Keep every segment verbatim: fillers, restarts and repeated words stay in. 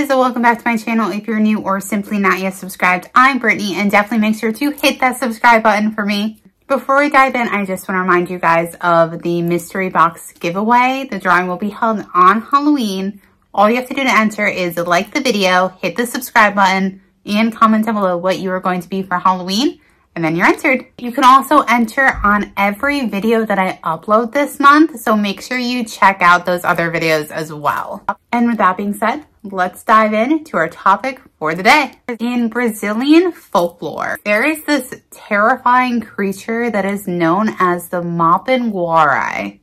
guys, welcome back to my channel. If you're new or simply not yet subscribed, I'm Brittany, and definitely make sure to hit that subscribe button for me. Before we dive in, I just want to remind you guys of the mystery box giveaway. The drawing will be held on Halloween. All you have to do to enter is like the video, hit the subscribe button, and comment down below what you are going to be for Halloween, and then you're entered. You can also enter on every video that I upload this month, so make sure you check out those other videos as well. And with that being said, let's dive in to our topic for the day. In Brazilian folklore, there is this terrifying creature that is known as the Mapinguari,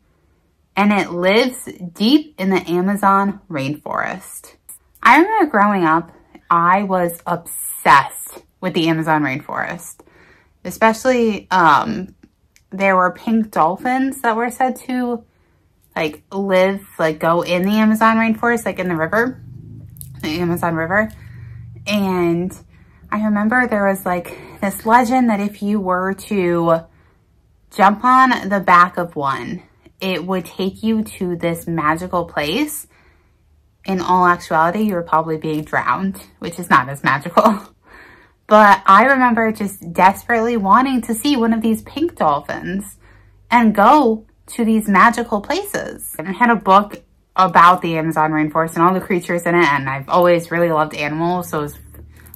and it lives deep in the Amazon rainforest. I remember growing up, I was obsessed with the Amazon rainforest. Especially, um, there were pink dolphins that were said to like live, like go in the Amazon rainforest, like in the river, the Amazon River. And I remember there was like this legend that if you were to jump on the back of one, it would take you to this magical place. In all actuality, you were probably being drowned, which is not as magical. But I remember just desperately wanting to see one of these pink dolphins and go to these magical places. I had a book about the Amazon rainforest and all the creatures in it, and I've always really loved animals, so it was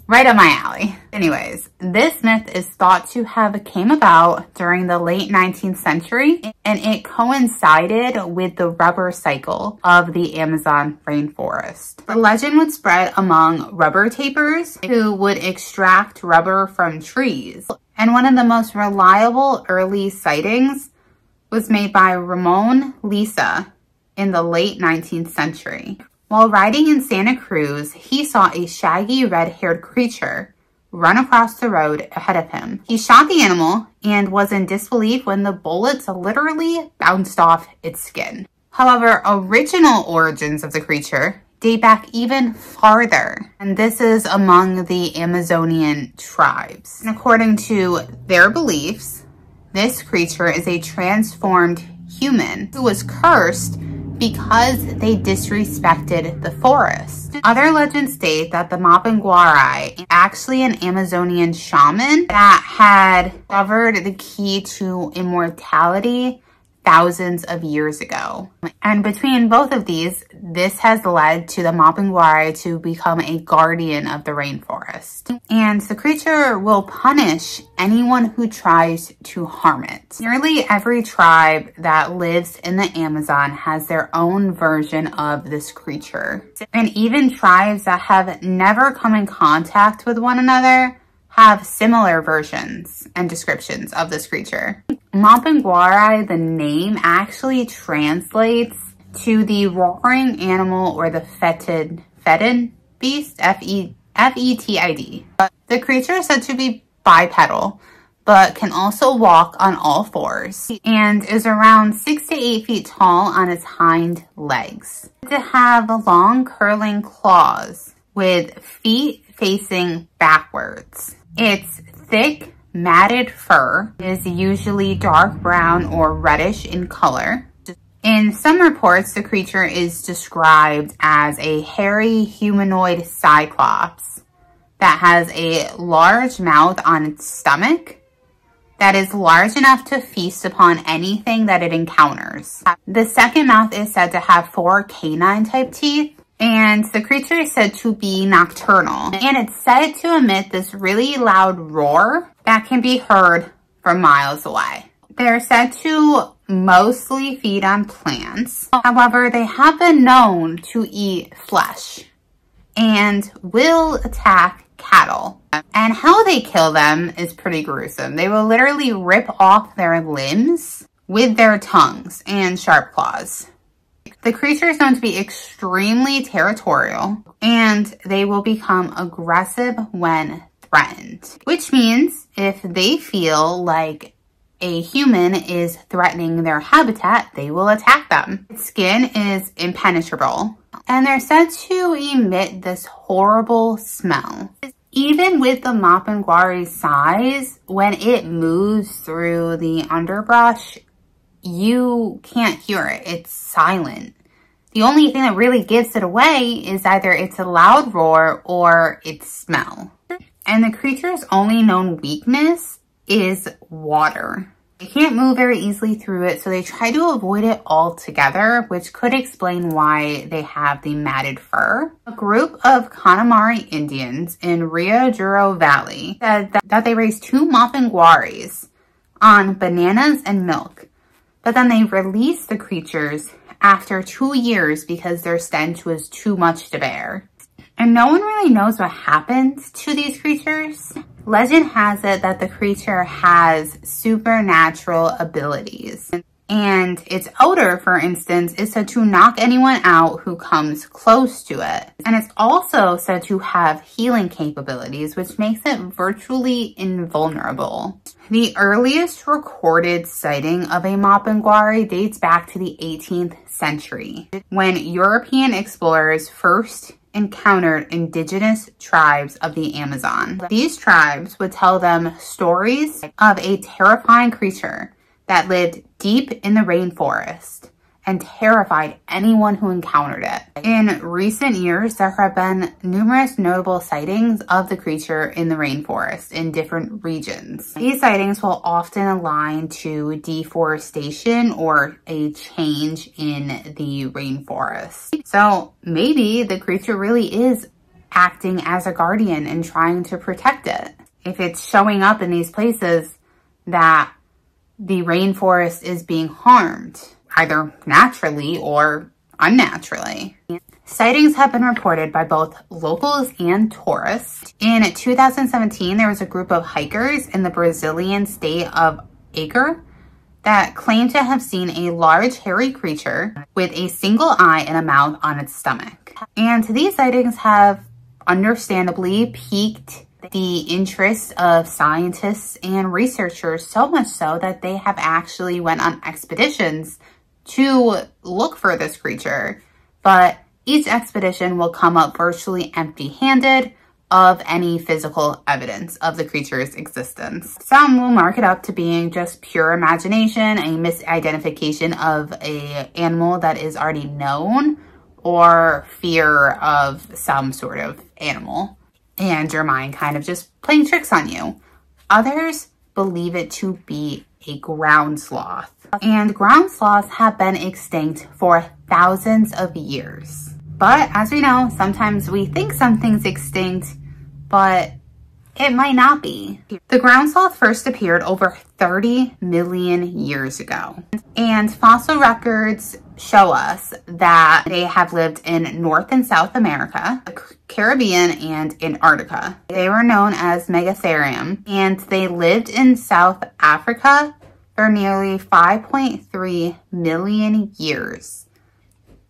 right up my alley. Anyways, this myth is thought to have came about during the late nineteenth century, and it coincided with the rubber cycle of the Amazon rainforest. The legend would spread among rubber tapers who would extract rubber from trees. And one of the most reliable early sightings was made by Ramon Lisa in the late nineteenth century. While riding in Santa Cruz, he saw a shaggy red-haired creature run across the road ahead of him. He shot the animal and was in disbelief when the bullets literally bounced off its skin. However, original origins of the creature date back even farther, and this is among the Amazonian tribes. And according to their beliefs, this creature is a transformed human who was cursed because they disrespected the forest. Other legends state that the Mapinguari, actually an Amazonian shaman that had discovered the key to immortality thousands of years ago. And between both of these, this has led to the Mapinguari to become a guardian of the rainforest. And the creature will punish anyone who tries to harm it. Nearly every tribe that lives in the Amazon has their own version of this creature. And even tribes that have never come in contact with one another have similar versions and descriptions of this creature. Mapinguari, the name, actually translates to the roaring animal or the fetid, fetid beast, F E T I D. The creature is said to be bipedal, but can also walk on all fours and is around six to eight feet tall on its hind legs. To have long curling claws with feet facing backwards. Its thick, matted fur is usually dark brown or reddish in color. In some reports, the creature is described as a hairy humanoid cyclops that has a large mouth on its stomach that is large enough to feast upon anything that it encounters. The second mouth is said to have four canine type teeth. And the creature is said to be nocturnal, and it's said to emit this really loud roar that can be heard from miles away. They're said to mostly feed on plants. However, they have been known to eat flesh and will attack cattle. And how they kill them is pretty gruesome. They will literally rip off their limbs with their tongues and sharp claws. The creature is known to be extremely territorial, and they will become aggressive when threatened, which means if they feel like a human is threatening their habitat, they will attack them. Its skin is impenetrable, and they're said to emit this horrible smell. Even with the Mapinguari's size, when it moves through the underbrush, you can't hear it. It's silent. The only thing that really gives it away is either it's a loud roar or its smell. And the creature's only known weakness is water. They can't move very easily through it, so they try to avoid it altogether, which could explain why they have the matted fur. A group of Kanamari Indians in Rio Juro Valley said that, that they raised two Mapinguaris on bananas and milk, but then they released the creatures after two years because their stench was too much to bear. And no one really knows what happens to these creatures. Legend has it that the creature has supernatural abilities. And its odor, for instance, is said to knock anyone out who comes close to it. And it's also said to have healing capabilities, which makes it virtually invulnerable. The earliest recorded sighting of a Mapinguari dates back to the eighteenth century, when European explorers first encountered indigenous tribes of the Amazon. These tribes would tell them stories of a terrifying creature that lived deep in the rainforest and terrified anyone who encountered it. In recent years, there have been numerous notable sightings of the creature in the rainforest in different regions. These sightings will often align to deforestation or a change in the rainforest. So maybe the creature really is acting as a guardian and trying to protect it. If it's showing up in these places that the rainforest is being harmed, either naturally or unnaturally. Sightings have been reported by both locals and tourists. In two thousand seventeen, there was a group of hikers in the Brazilian state of Acre that claimed to have seen a large hairy creature with a single eye and a mouth on its stomach. And these sightings have understandably piqued the interest of scientists and researchers, so much so that they have actually went on expeditions to look for this creature, but each expedition will come up virtually empty-handed of any physical evidence of the creature's existence. Some will mark it up to being just pure imagination, a misidentification of an animal that is already known, or fear of some sort of animal, and your mind kind of just playing tricks on you. Others believe it to be a ground sloth. And ground sloths have been extinct for thousands of years. But as we know, sometimes we think something's extinct, but it might not be. The ground sloth first appeared over thirty million years ago. And fossil records show us that they have lived in North and South America, the Caribbean, and Antarctica. They were known as Megatherium, and they lived in South Africa for nearly five point three million years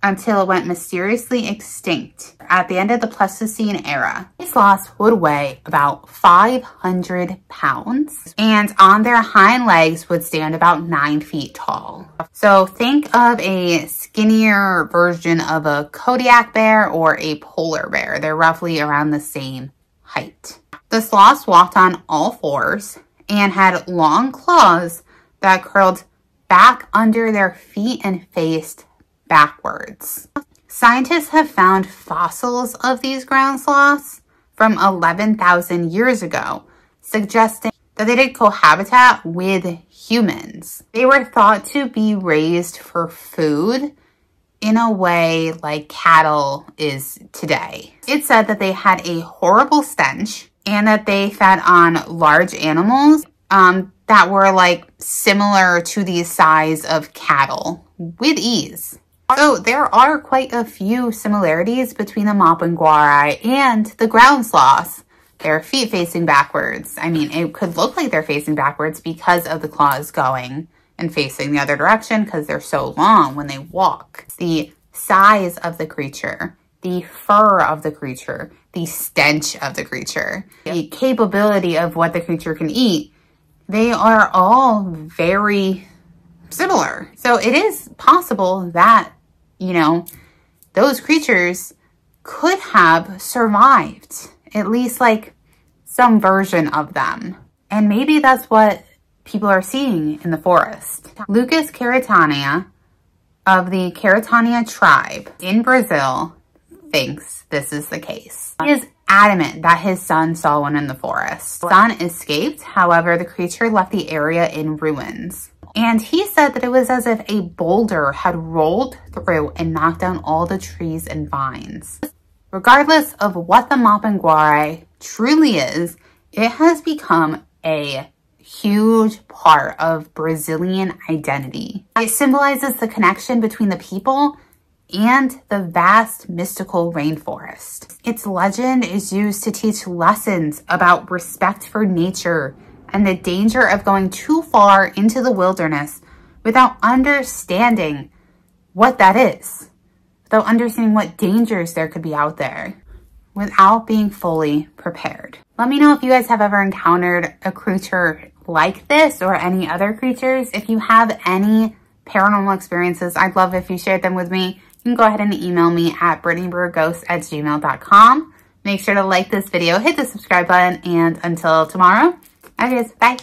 until it went mysteriously extinct at the end of the Pleistocene era. These sloths would weigh about five hundred pounds, and on their hind legs would stand about nine feet tall. So think of a skinnier version of a Kodiak bear or a polar bear. They're roughly around the same height. The sloths walked on all fours and had long claws that curled back under their feet and faced backwards. Scientists have found fossils of these ground sloths from eleven thousand years ago, suggesting that they did cohabitat with humans. They were thought to be raised for food in a way like cattle is today. It's said that they had a horrible stench and that they fed on large animals um, that were like similar to the size of cattle with ease. So there are quite a few similarities between the Mapinguari and the ground sloth. Their feet facing backwards. I mean, it could look like they're facing backwards because of the claws going and facing the other direction because they're so long when they walk. The size of the creature, the fur of the creature, the stench of the creature, the capability of what the creature can eat, they are all very similar. So it is possible that, you know, those creatures could have survived, at least like some version of them. And maybe that's what people are seeing in the forest. Lucas Caratania, of the Caritania tribe in Brazil thinks this is the case. He is adamant that his son saw one in the forest. His son escaped, however, the creature left the area in ruins. And he said that it was as if a boulder had rolled through and knocked down all the trees and vines. Regardless of what the Mapinguari truly is, it has become a huge part of Brazilian identity. It symbolizes the connection between the people and the vast mystical rainforest. Its legend is used to teach lessons about respect for nature and the danger of going too far into the wilderness without understanding what that is, without understanding what dangers there could be out there, without being fully prepared. Let me know if you guys have ever encountered a creature like this or any other creatures. If you have any paranormal experiences, I'd love if you shared them with me. You can go ahead and email me at brittany briere ghosts at gmail dot com. Make sure to like this video, hit the subscribe button, and until tomorrow, adios, bye.